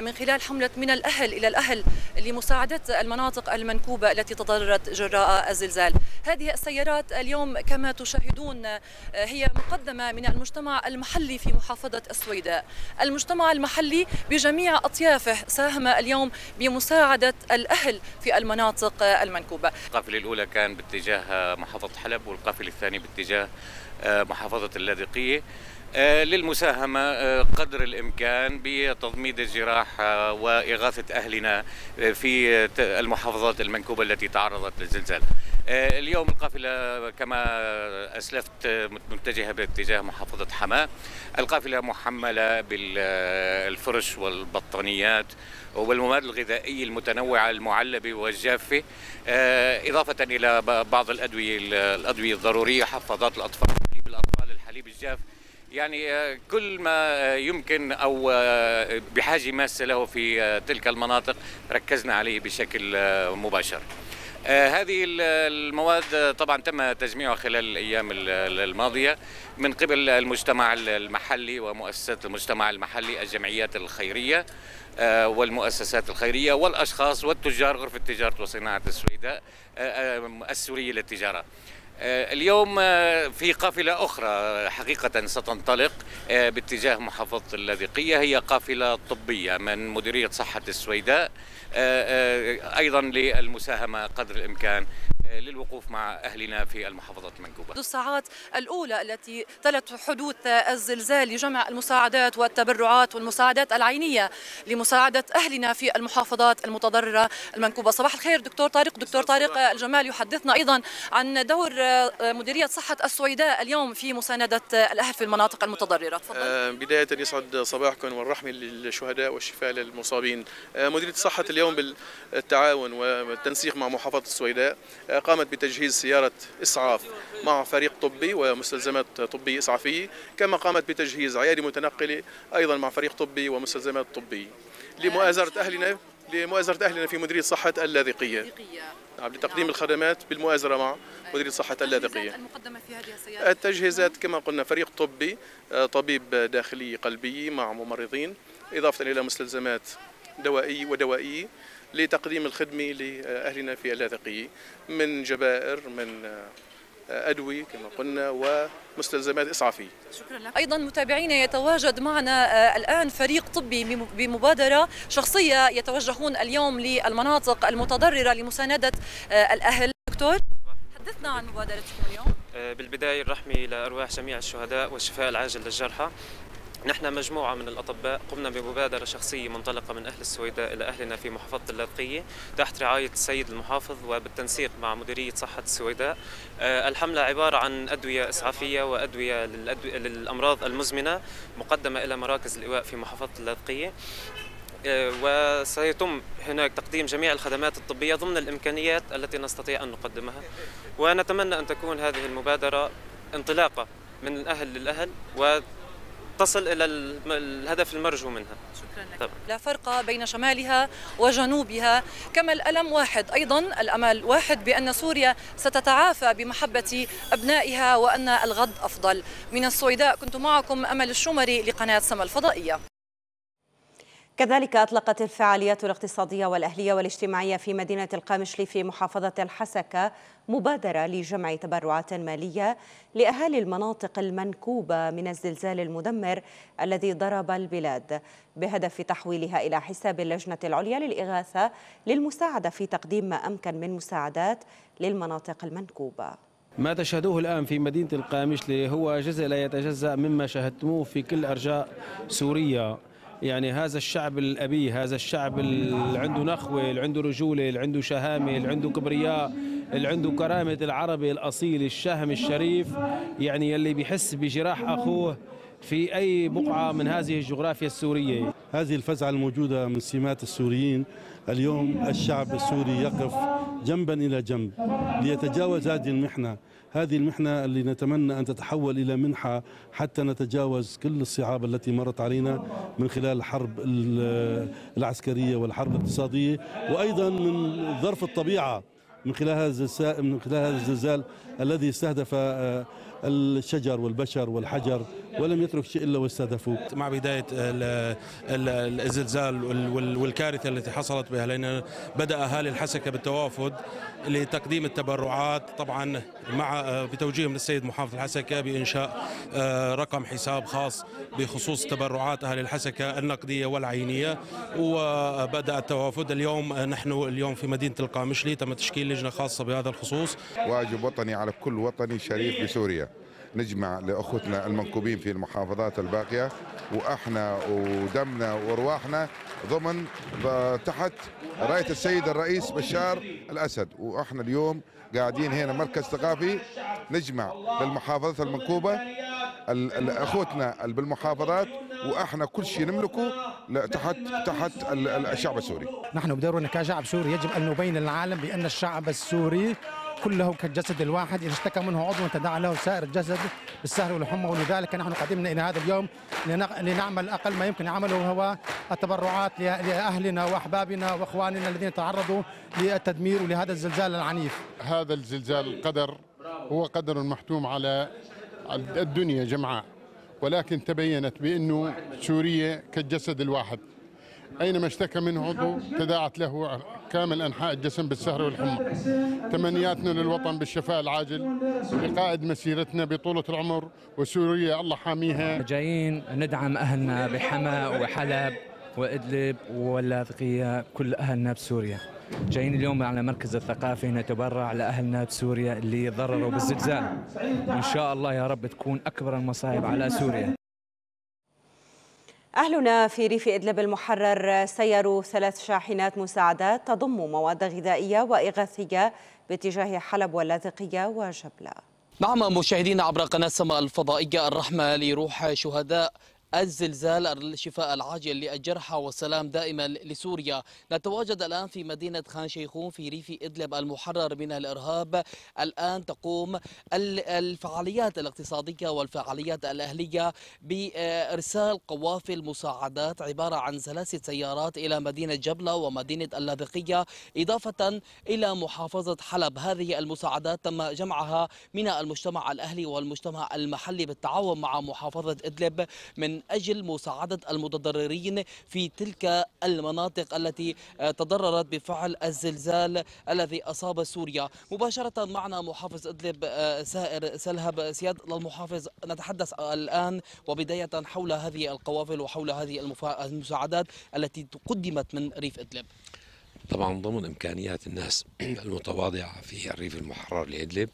من خلال حملة من الأهل إلى الأهل لمساعدة المناطق المنكوبة التي تضررت جراء الزلزال. هذه السيارات اليوم كما تشاهدون هي مقدمة من المجتمع المحلي في محافظة السويداء. المجتمع المحلي بجميع أطيافه ساهم اليوم بمساعدة الأهل في المناطق المنكوبة. القافلة الأولى كان باتجاه محافظة حلب والقافلة الثانية باتجاه محافظة اللاذقية للمساهمة قدر الإمكان بتضميد الجراح وإغاثة أهلنا في المحافظات المنكوبة التي تعرضت للزلزال. اليوم القافلة كما أسلفت متجهة باتجاه محافظة حماة. القافلة محملة بالفرش والبطانيات والمواد الغذائية المتنوعة المعلبة والجافة إضافة إلى بعض الأدوية الأدوية الضرورية حفاضات الأطفال حليب الأطفال الحليب الجاف يعني كل ما يمكن أو بحاجة ماسة له في تلك المناطق ركزنا عليه بشكل مباشر. هذه المواد طبعا تم تجميعها خلال الأيام الماضية من قبل المجتمع المحلي ومؤسسات المجتمع المحلي الجمعيات الخيرية والمؤسسات الخيرية والأشخاص والتجار غرفة تجارة وصناعة السويداء السورية للتجارة. اليوم في قافلة أخرى حقيقة ستنطلق باتجاه محافظة اللاذقية هي قافلة طبية من مديرية صحة السويداء أيضا للمساهمة قدر الإمكان للوقوف مع أهلنا في المحافظات المنكوبة. منذ الساعات الأولى التي تلت حدوث الزلزال لجمع المساعدات والتبرعات والمساعدات العينية لمساعدة أهلنا في المحافظات المتضررة المنكوبة. صباح الخير دكتور طارق. دكتور طارق الجمال يحدثنا أيضا عن دور مديرية صحة السويداء اليوم في مساندة الأهل في المناطق المتضررة. تفضل. بداية يسعد صباحكم والرحمة للشهداء والشفاء للمصابين. مديرية صحة اليوم بالتعاون والتنسيق مع محافظة السويداء قامت بتجهيز سيارة إسعاف مع فريق طبي ومستلزمات طبية إسعافية كما قامت بتجهيز عيادة متنقلة أيضا مع فريق طبي ومستلزمات طبية لمؤازرة أهلنا لمؤازرة أهلنا في مديرية صحة اللاذقية نعم لتقديم الخدمات بالمؤازرة مع مديرية صحة اللاذقية. المقدمة في هذه السيارة التجهيزات كما قلنا فريق طبي طبيب داخلي قلبي مع ممرضين إضافة إلى مستلزمات دوائية ودوائية لتقديم الخدمة لأهلنا في اللاذقية من جبائر من أدوية كما قلنا ومستلزمات إسعافية. شكرا لك. أيضا متابعينا يتواجد معنا الآن فريق طبي بمبادرة شخصية يتوجهون اليوم للمناطق المتضررة لمساندة الأهل. دكتور حدثنا عن مبادرتكم اليوم. بالبداية الرحمة لأرواح جميع الشهداء والشفاء العاجل للجرحى. نحن مجموعة من الأطباء قمنا بمبادرة شخصية منطلقة من أهل السويداء إلى أهلنا في محافظة اللاذقية تحت رعاية السيد المحافظ وبالتنسيق مع مديرية صحة السويداء. الحملة عبارة عن أدوية إسعافية وأدوية للأمراض المزمنة مقدمة إلى مراكز الإيواء في محافظة اللاذقية وسيتم هناك تقديم جميع الخدمات الطبية ضمن الإمكانيات التي نستطيع أن نقدمها ونتمنى أن تكون هذه المبادرة انطلاقة من الأهل للأهل و تصل إلى الهدف المرجو منها. شكرا لك. طبعا. لا فرق بين شمالها وجنوبها كما الألم واحد أيضا الأمل واحد بأن سوريا ستتعافى بمحبة أبنائها وأن الغد أفضل. من السويداء كنت معكم أمل الشومري لقناة سما الفضائية. كذلك أطلقت الفعاليات الاقتصادية والأهلية والاجتماعية في مدينة القامشلي في محافظة الحسكة مبادرة لجمع تبرعات مالية لأهالي المناطق المنكوبة من الزلزال المدمر الذي ضرب البلاد بهدف تحويلها إلى حساب اللجنة العليا للإغاثة للمساعدة في تقديم ما أمكن من مساعدات للمناطق المنكوبة. ما تشاهدوه الآن في مدينة القامشلي هو جزء لا يتجزأ مما شاهدتموه في كل أرجاء سوريا. يعني هذا الشعب الأبي هذا الشعب اللي عنده نخوة اللي عنده رجولة اللي عنده شهامة اللي عنده كبرياء اللي عنده كرامة العربي الأصيل الشهم الشريف يعني يلي بيحس بجراح أخوه في أي بقعة من هذه الجغرافيا السورية. هذه الفزعة الموجودة من سمات السوريين اليوم، الشعب السوري يقف جنبا إلى جنب ليتجاوز هذه المحنة، هذه المحنة اللي نتمنى أن تتحول إلى منحة حتى نتجاوز كل الصعاب التي مرت علينا من خلال الحرب العسكرية والحرب الاقتصادية، وأيضا من ظرف الطبيعة من خلال هذا من خلال هذا الزلزال الذي استهدف الشجر والبشر والحجر ولم يترك شيء إلا واستهدفوه. مع بداية الزلزال والكارثة التي حصلت بها، لأن بدأ أهالي الحسكة بالتوافد لتقديم التبرعات، طبعا مع بتوجيه من السيد محافظ الحسكة بإنشاء رقم حساب خاص بخصوص تبرعات أهالي الحسكة النقدية والعينية، وبدأ التوافد. اليوم نحن اليوم في مدينة القامشلي تم تشكيل لجنة خاصة بهذا الخصوص. واجب وطني على كل وطني شريف بسوريا نجمع لأخوتنا المنكوبين في المحافظات الباقية، وإحنا ودمنا وأرواحنا ضمن تحت راية السيد الرئيس بشار الأسد، وإحنا اليوم قاعدين هنا مركز ثقافي نجمع للمحافظات المنكوبة أخوتنا بالمحافظات، وإحنا كل شيء نملكه تحت تحت الشعب السوري. نحن بدورنا كشعب سوري يجب أن نبين للعالم بأن الشعب السوري كله كالجسد الواحد، إذا اشتكى منه عضو تداعى له سائر الجسد بالسهر والحمى، ولذلك نحن قدمنا إلى هذا اليوم لنعمل أقل ما يمكن عمله هو التبرعات لأهلنا وأحبابنا وأخواننا الذين تعرضوا للتدمير ولهذا الزلزال العنيف. هذا الزلزال القدر هو قدر محتوم على الدنيا جمعاء، ولكن تبينت بأنه سوريا كالجسد الواحد، أينما اشتكى منه عضو تداعت له كامل أنحاء الجسم بالسهر والحمى. تمنياتنا للوطن بالشفاء العاجل لقائد مسيرتنا بطولة العمر، وسوريا الله حاميها. جايين ندعم أهلنا بحماة وحلب وإدلب واللاذقية، كل أهلنا بسوريا. جايين اليوم على مركز الثقافي نتبرع لأهلنا بسوريا اللي ضرروا بالزلزال، وإن شاء الله يا رب تكون أكبر المصائب على سوريا. أهلنا في ريف إدلب المحرر سيروا ثلاث شاحنات مساعدات تضم مواد غذائية وإغاثية باتجاه حلب واللاذقية وجبلة. نعم مشاهدينا، عبر قناة سما الفضائية، الرحمة لروح شهداء الزلزال، الشفاء العاجل للجرحى والسلام دائما لسوريا. نتواجد الآن في مدينة خان شيخون في ريف إدلب المحرر من الإرهاب. الآن تقوم الفعاليات الاقتصادية والفعاليات الأهلية بإرسال قوافل مساعدات عبارة عن ثلاثة سيارات إلى مدينة جبلة ومدينة اللاذقية، إضافة إلى محافظة حلب. هذه المساعدات تم جمعها من المجتمع الأهلي والمجتمع المحلي بالتعاون مع محافظة إدلب من من أجل مساعدة المتضررين في تلك المناطق التي تضررت بفعل الزلزال الذي أصاب سوريا. مباشرة معنا محافظ إدلب سائر سلهب. سيادة المحافظ، نتحدث الآن وبداية حول هذه القوافل وحول هذه المساعدات التي قدمت من ريف إدلب. طبعا ضمن إمكانيات الناس المتواضعة في الريف المحرر لإدلب،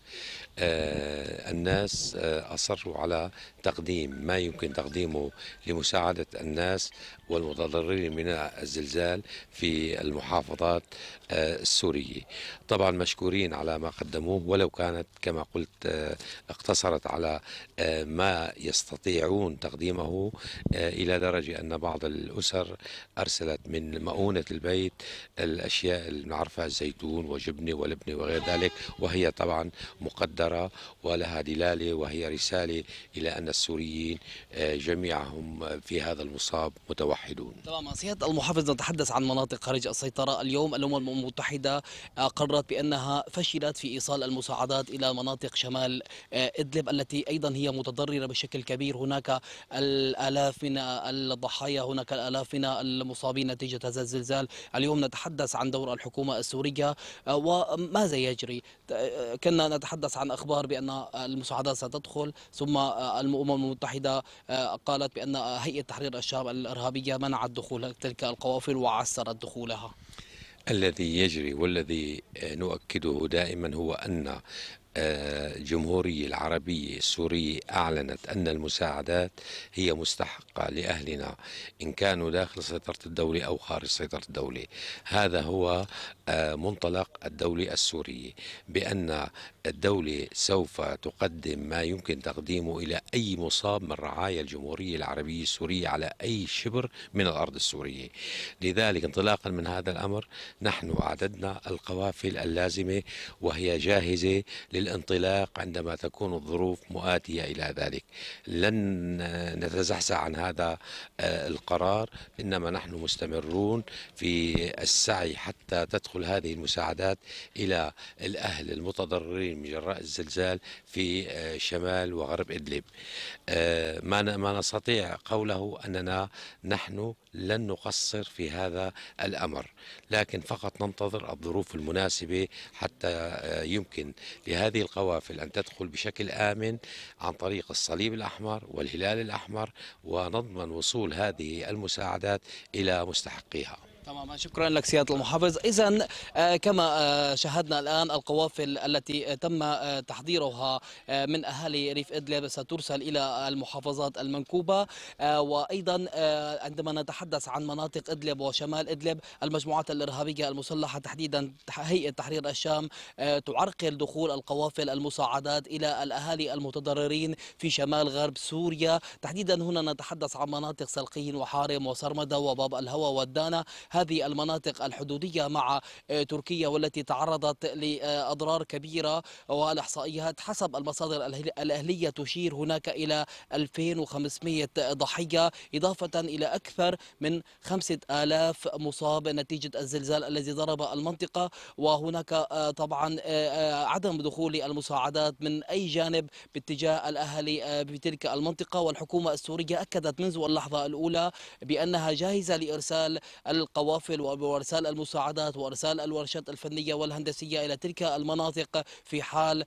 آه الناس آه أصروا على تقديم ما يمكن تقديمه لمساعدة الناس والمتضررين من الزلزال في المحافظات آه السورية. طبعا مشكورين على ما قدموه، ولو كانت كما قلت آه اقتصرت على آه ما يستطيعون تقديمه، آه إلى درجة أن بعض الأسر أرسلت من مؤونة البيت الأشياء اللي نعرفها، الزيتون وجبنة ولبنة وغير ذلك، وهي طبعا مقدرة ولها دلالة، وهي رسالة إلى أن السوريين جميعهم في هذا المصاب متوحدون. طبعا سيادة المحافظ، نتحدث عن مناطق خارج السيطرة. اليوم الأمم المتحدة قررت بأنها فشلت في إيصال المساعدات إلى مناطق شمال إدلب التي أيضا هي متضررة بشكل كبير. هناك الآلاف من الضحايا، هناك الآلاف من المصابين نتيجة هذا الزلزال. اليوم نتحدث نتحدث عن دور الحكومة السورية وماذا يجري. كنا نتحدث عن أخبار بأن المساعدات ستدخل، ثم الأمم المتحدة قالت بأن هيئة تحرير الشعب الإرهابية منعت دخول تلك القوافل وعسرت دخولها. الذي يجري والذي نؤكده دائما هو أن الجمهورية العربية السورية أعلنت أن المساعدات هي مستحقة لأهلنا إن كانوا داخل سيطرة الدولة أو خارج سيطرة الدولة. هذا هو منطلق الدولة السورية، بأن الدولة سوف تقدم ما يمكن تقديمه إلى أي مصاب من رعايا الجمهورية العربية السورية على أي شبر من الأرض السورية. لذلك انطلاقا من هذا الأمر نحن أعددنا القوافل اللازمة وهي جاهزة للانطلاق عندما تكون الظروف مؤاتية إلى ذلك. لن نتزحزح عن هذا القرار، إنما نحن مستمرون في السعي حتى تدخل هذه المساعدات إلى الأهل المتضررين من جراء الزلزال في شمال وغرب إدلب. ما نستطيع قوله أننا نحن لن نقصر في هذا الأمر، لكن فقط ننتظر الظروف المناسبة حتى يمكن لهذه القوافل أن تدخل بشكل آمن عن طريق الصليب الأحمر والهلال الأحمر، ونضمن وصول هذه المساعدات إلى مستحقيها. تماما، شكرا لك سيادة المحافظ. إذن كما شاهدنا الآن القوافل التي تم تحضيرها من أهالي ريف إدلب سترسل إلى المحافظات المنكوبة، وأيضا عندما نتحدث عن مناطق إدلب وشمال إدلب المجموعات الإرهابية المسلحة تحديدا هيئة تحرير الشام تعرقل دخول القوافل المساعدات إلى الأهالي المتضررين في شمال غرب سوريا. تحديدا هنا نتحدث عن مناطق سلقين وحارم وسرمدة وباب الهوى والدانة، هذه المناطق الحدودية مع تركيا والتي تعرضت لأضرار كبيرة، والإحصائيات حسب المصادر الأهلية تشير هناك إلى ألفين وخمسمئة ضحية، إضافة إلى أكثر من خمسة آلاف مصاب نتيجة الزلزال الذي ضرب المنطقة. وهناك طبعا عدم دخول المساعدات من أي جانب باتجاه الأهالي بتلك المنطقة، والحكومة السورية أكدت منذ اللحظة الأولى بأنها جاهزة لإرسال القوافل وارسال المساعدات وارسال الورشات الفنيه والهندسيه الى تلك المناطق في حال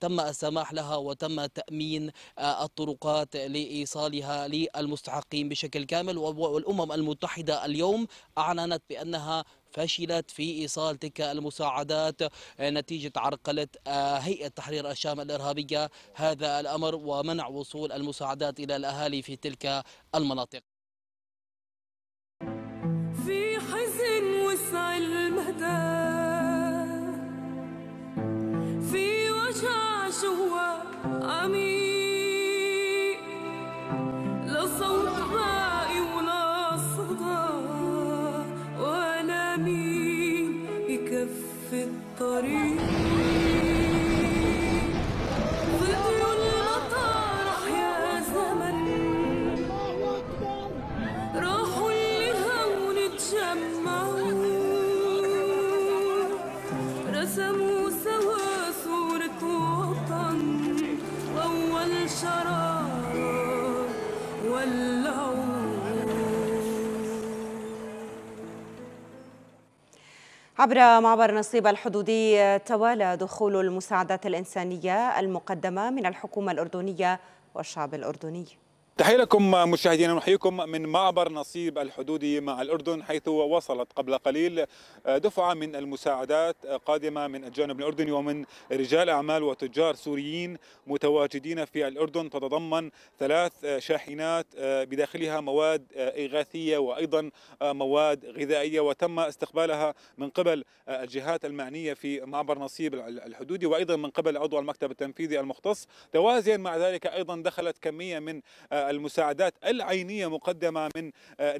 تم السماح لها وتم تامين الطرقات لايصالها للمستحقين بشكل كامل. والامم المتحده اليوم اعلنت بانها فشلت في إيصال تلك المساعدات نتيجة عرقلة هيئة تحرير الشام الارهابيه هذا الامر ومنع وصول المساعدات الى الاهالي في تلك المناطق. في وجع جوا عميق لا صوت راقي ولا صدى ولا مين يكفي الطريق. عبر معبر نصيب الحدودي توالى دخول المساعدات الإنسانية المقدمة من الحكومة الأردنية والشعب الأردني. تحية لكم مشاهدينا، نحييكم من معبر نصيب الحدودي مع الأردن، حيث وصلت قبل قليل دفعة من المساعدات قادمة من الجانب الأردني ومن رجال أعمال وتجار سوريين متواجدين في الأردن، تتضمن ثلاث شاحنات بداخلها مواد إغاثية وأيضا مواد غذائية، وتم استقبالها من قبل الجهات المعنية في معبر نصيب الحدودي وأيضا من قبل عضو المكتب التنفيذي المختص. توازيا مع ذلك أيضا دخلت كمية من المساعدات العينية مقدمة من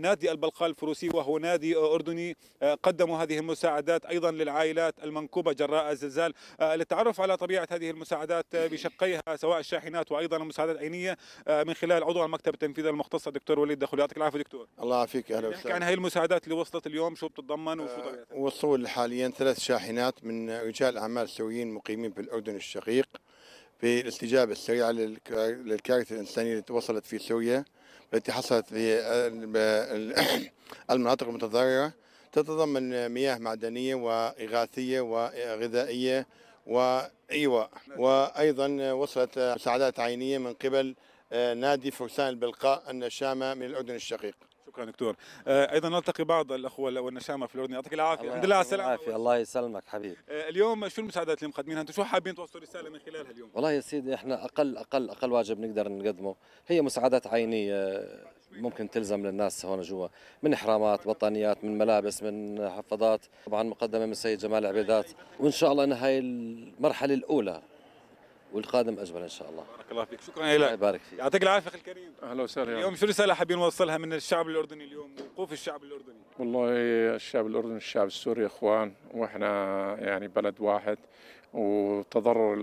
نادي البلقاء الفروسي، وهو نادي أردني، قدموا هذه المساعدات أيضا للعائلات المنكوبة جراء الزلزال. للتعرف على طبيعة هذه المساعدات بشقيها سواء الشاحنات وأيضا المساعدات العينية من خلال عضو المكتب التنفيذي المختص الدكتور وليد دخلياتي، يعطيك العافية دكتور. الله يعافيك، أهلا وسهلا. نحكي عن هذه المساعدات اللي وصلت اليوم، شو بتتضمن وشو طبيعتها؟ وصول حاليا ثلاث شاحنات من رجال أعمال سوريين مقيمين بالأردن الشقيق في الاستجابة السريعة للكارثة الإنسانية التي وصلت في سوريا التي حصلت في المناطق المتضررة، تتضمن مياه معدنية وإغاثية وغذائية وإيواء، وأيضا وصلت مساعدات عينية من قبل نادي فرسان البلقاء النشامة من الأردن الشقيق. شكرا دكتور. ايضا نلتقي بعض الاخوه والنشامه في الاردن، يعطيك العافيه. الحمد لله على السلامه. العافيه، الله يسلمك حبيبي. اليوم شو المساعدات اللي مقدمينها انتم؟ شو حابين توصلوا رساله من خلالها اليوم؟ والله يا سيدي احنا اقل اقل اقل واجب نقدر نقدمه هي مساعدات عينيه ممكن تلزم للناس هون جوا، من حرامات، بطانيات، من ملابس، من حفاضات، طبعا مقدمه من سيد جمال عبيدات، وان شاء الله ان هاي المرحله الاولى والقادم اجمل ان شاء الله. بارك الله فيك، شكرا لك. يبارك فيك، يعطيك العافيه اخي الكريم. اهلا وسهلا. اليوم شو رساله حابين نوصلها من الشعب الاردني اليوم، وقوف الشعب الاردني؟ والله الشعب الاردني والشعب السوري اخوان، واحنا يعني بلد واحد، وتضرر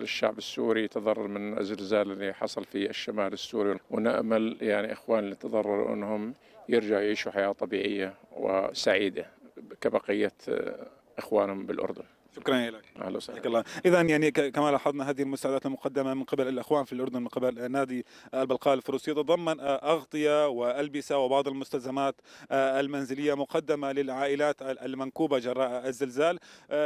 الشعب السوري تضرر من الزلزال اللي حصل في الشمال السوري، ونامل يعني اخوان اللي تضرروا انهم يرجعوا يعيشوا حياه طبيعيه وسعيده كبقيه اخوانهم بالاردن. شكرا لك. اهلا وسهلا. اذا يعني كما لاحظنا هذه المساعدات المقدمه من قبل الاخوان في الاردن من قبل نادي البلقاء الفروسي تتضمن اغطيه والبسه وبعض المستلزمات المنزليه مقدمه للعائلات المنكوبه جراء الزلزال.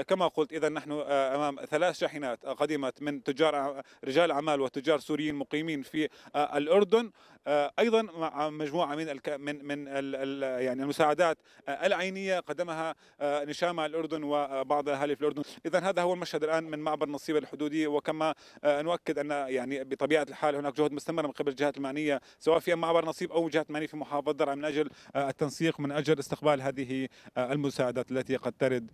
كما قلت اذا نحن امام ثلاث شاحنات قدمت من تجار رجال اعمال وتجار سوريين مقيمين في الاردن، ايضا مع مجموعه من من من يعني المساعدات العينيه قدمها نشامى الاردن وبعض اهالي في الاردن. إذا هذا هو المشهد الآن من معبر نصيبة الحدودي، وكما نؤكد أن يعني بطبيعة الحال هناك جهد مستمرة من قبل الجهات المعنية سواء في معبر نصيب أو جهات معنية في محافظة درعا من أجل التنسيق، من أجل استقبال هذه المساعدات التي قد ترد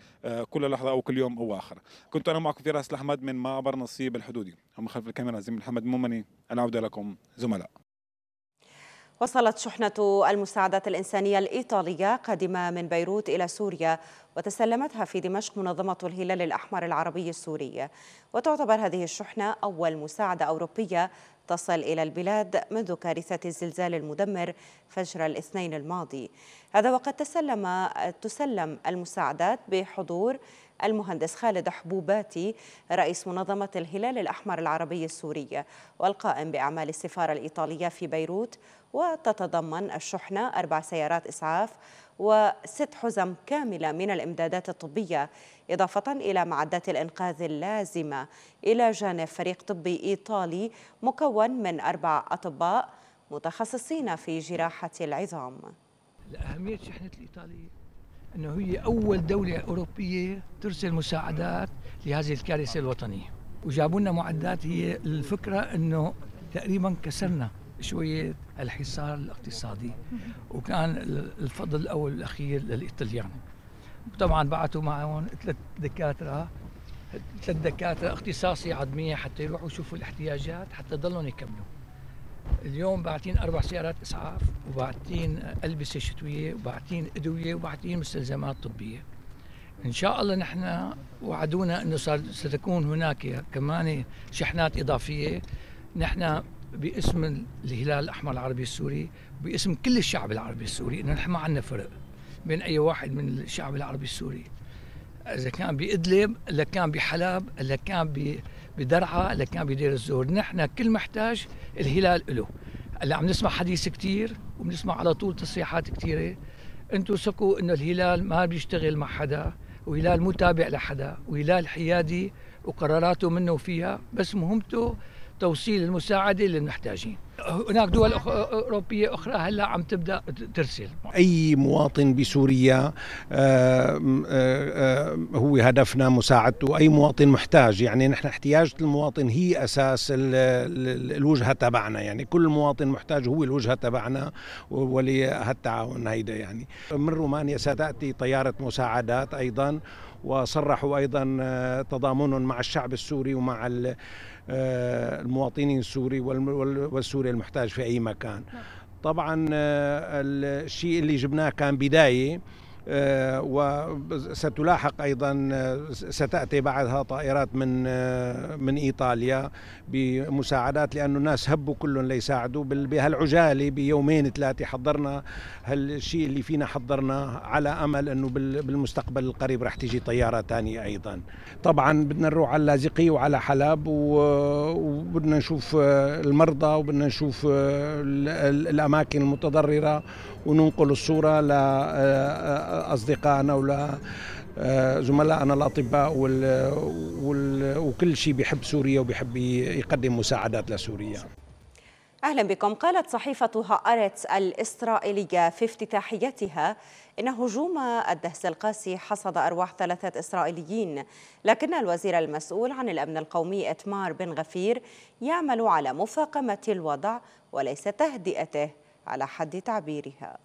كل لحظة أو كل يوم أو آخر. كنت أنا معكم فراس الأحمد من معبر نصيب الحدودي، ومن خلف الكاميرا زميل محمد مومني، العودة لكم زملاء. وصلت شحنة المساعدات الإنسانية الإيطالية قادمة من بيروت إلى سوريا وتسلمتها في دمشق منظمة الهلال الأحمر العربي السوري، وتعتبر هذه الشحنة أول مساعدة أوروبية تصل إلى البلاد منذ كارثة الزلزال المدمر فجر الاثنين الماضي. هذا وقد تسلم تسلم المساعدات بحضور المهندس خالد حبوباتي رئيس منظمة الهلال الأحمر العربي السوري والقائم بأعمال السفارة الإيطالية في بيروت. وتتضمن الشحنة أربع سيارات إسعاف وست حزم كاملة من الإمدادات الطبية، إضافة إلى معدات الإنقاذ اللازمة. إلى جانب فريق طبي إيطالي مكون من أربع أطباء متخصصين في جراحة العظام. أهمية شحنة الإيطالية أنه هي أول دولة أوروبية ترسل مساعدات لهذه الكارثة الوطنية، وجابوا لنا معدات. هي الفكرة أنه تقريبا كسرنا شوية الحصار الاقتصادي، وكان الفضل الأول والأخير للإيطاليان. طبعا بعثوا معهم ثلاث دكاترة ثلاث دكاترة اختصاصي عظمية حتى يروحوا يشوفوا الاحتياجات حتى يضلوا يكملوا. اليوم باعتين أربع سيارات إسعاف، وباعتين ألبسة شتوية، وباعتين أدوية، وباعتين مستلزمات طبية. إن شاء الله نحن وعدونا أنه صار ستكون هناك كمان شحنات إضافية. نحن باسم الهلال الأحمر العربي السوري، باسم كل الشعب العربي السوري، إنه نحن ما عندنا فرق بين أي واحد من الشعب العربي السوري، إذا كان بإدلب، إذا كان بحلب، إذا كان بدرعا، إذا كان بدير الزور، نحن كل محتاج الهلال له. هلا عم نسمع حديث كثير وبنسمع على طول تصريحات كثيرة، أنتم ثقوا إنه الهلال ما بيشتغل مع حدا، وهلال مو تابع لحدا، وهلال حيادي وقراراته منه وفيها، بس مهمته توصيل المساعدة للمحتاجين. هناك دول أوروبية أخرى هلأ عم تبدأ ترسل. أي مواطن بسوريا هو هدفنا مساعدته، أي مواطن محتاج، يعني نحن احتياج المواطن هي أساس الوجهة تبعنا، يعني كل مواطن محتاج هو الوجهة تبعنا ولهالتعاون هيدا. يعني من رومانيا ستأتي طيارة مساعدات أيضا، وصرحوا أيضا تضامنهم مع الشعب السوري ومع المواطنين السوري والسوري المحتاج في أي مكان. طبعا الشيء اللي جبناه كان بداية، وستلاحق أيضا ستأتي بعدها طائرات من من إيطاليا بمساعدات، لأنه الناس هبوا كلهم ليساعدوا بهالعجالة. بيومين ثلاثة حضرنا هالشيء اللي فينا حضرنا، على أمل أنه بالمستقبل القريب رح تيجي طيارة تانية أيضا. طبعا بدنا نروح على اللاذقية وعلى حلب، وبدنا نشوف المرضى، وبدنا نشوف الأماكن المتضررة، وننقل الصورة ل أصدقائنا ولا زملائنا الأطباء وال... وال... وكل شيء بيحب سوريا وبيحب يقدم مساعدات لسوريا. أهلا بكم. قالت صحيفة هآرتس الإسرائيلية في افتتاحيتها إن هجوم الدهس القاسي حصد أرواح ثلاثة إسرائيليين، لكن الوزير المسؤول عن الأمن القومي إتمار بن غفير يعمل على مفاقمة الوضع وليس تهدئته على حد تعبيرها.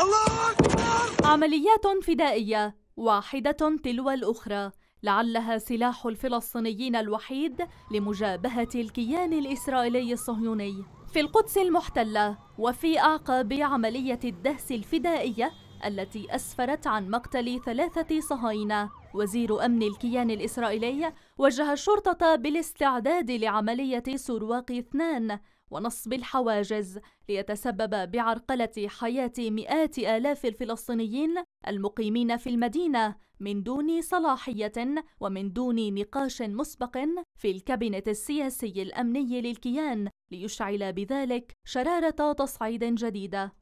الله أكبر. عمليات فدائية واحدة تلو الأخرى لعلها سلاح الفلسطينيين الوحيد لمجابهة الكيان الإسرائيلي الصهيوني في القدس المحتلة، وفي أعقاب عملية الدهس الفدائية التي أسفرت عن مقتل ثلاثة صهاينة. وزير أمن الكيان الإسرائيلي وجه الشرطة بالاستعداد لعملية سرواق اثنان ونصب الحواجز ليتسبب بعرقلة حياة مئات آلاف الفلسطينيين المقيمين في المدينة من دون صلاحية ومن دون نقاش مسبق في الكابينة السياسي الأمني للكيان، ليشعل بذلك شرارة تصعيد جديدة.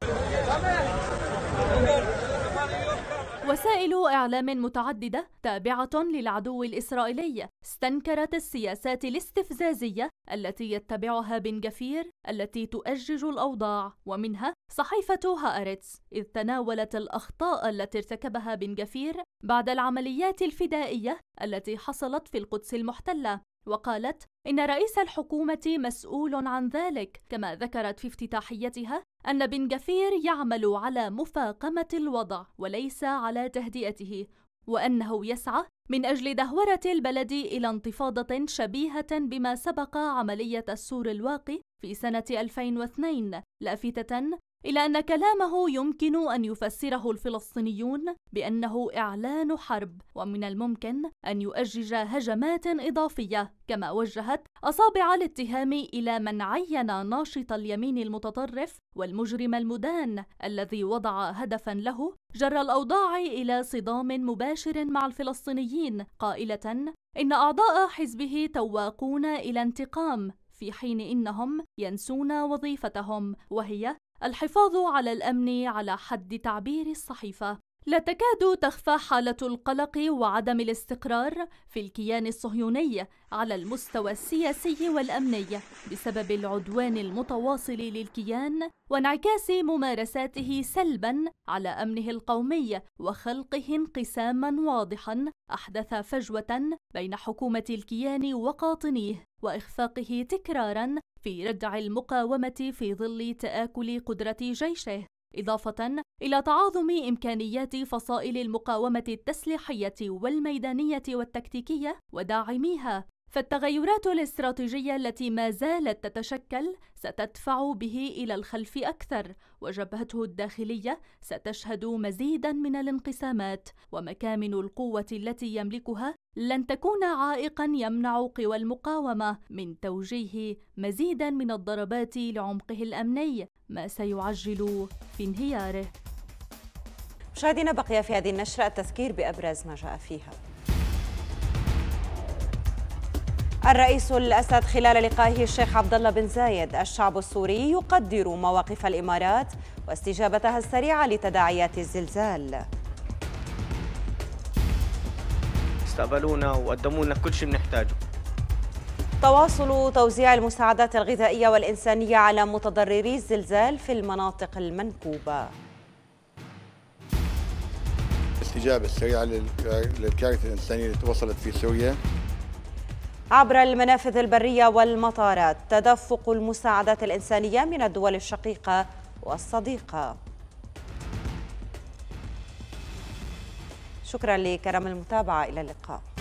وسائل إعلام متعددة تابعة للعدو الإسرائيلي استنكرت السياسات الاستفزازية التي يتبعها بن غفير التي تؤجج الأوضاع، ومنها صحيفة هآرتس، إذ تناولت الأخطاء التي ارتكبها بن غفير بعد العمليات الفدائية التي حصلت في القدس المحتلة، وقالت إن رئيس الحكومة مسؤول عن ذلك. كما ذكرت في افتتاحيتها أن بن غفير يعمل على مفاقمة الوضع وليس على تهدئته، وأنه يسعى من أجل دهورة البلد إلى انتفاضة شبيهة بما سبق عملية السور الواقي في سنة ألفين واثنين، لافتة إلى أن كلامه يمكن أن يفسره الفلسطينيون بأنه إعلان حرب، ومن الممكن أن يؤجج هجمات إضافية. كما وجهت أصابع الاتهام إلى من عين ناشط اليمين المتطرف والمجرم المدان الذي وضع هدفا له جر الأوضاع إلى صدام مباشر مع الفلسطينيين، قائلة إن أعضاء حزبه تواقون إلى انتقام، في حين إنهم ينسون وظيفتهم وهي الحفاظ على الأمن على حد تعبير الصحيفة. لا تكاد تخفى حالة القلق وعدم الاستقرار في الكيان الصهيوني على المستوى السياسي والأمني بسبب العدوان المتواصل للكيان وانعكاس ممارساته سلباً على أمنه القومي وخلقه انقساماً واضحاً أحدث فجوة بين حكومة الكيان وقاطنيه، وإخفاقه تكراراً في ردع المقاومة في ظل تآكل قدرة جيشه، إضافة إلى تعاظم إمكانيات فصائل المقاومة التسليحية والميدانية والتكتيكية وداعميها. فالتغيرات الاستراتيجية التي ما زالت تتشكل ستدفع به إلى الخلف أكثر، وجبهته الداخلية ستشهد مزيداً من الانقسامات، ومكامن القوة التي يملكها لن تكون عائقاً يمنع قوى المقاومة من توجيه مزيداً من الضربات لعمقه الأمني، ما سيعجل في انهياره. مشاهدينا، بقي في هذه النشرة التذكير بأبرز ما جاء فيها. الرئيس الأسد خلال لقائه الشيخ عبد الله بن زايد، الشعب السوري يقدر مواقف الإمارات واستجابتها السريعة لتداعيات الزلزال. استقبلونا وقدموا لنا كل شيء بنحتاجه. تواصل توزيع المساعدات الغذائية والإنسانية على متضرري الزلزال في المناطق المنكوبة. الاستجابة السريعة للكارثة الإنسانية التي وصلت في سوريا. عبر المنافذ البرية والمطارات تدفق المساعدات الإنسانية من الدول الشقيقة والصديقة. شكرا لكرم المتابعة، إلى اللقاء.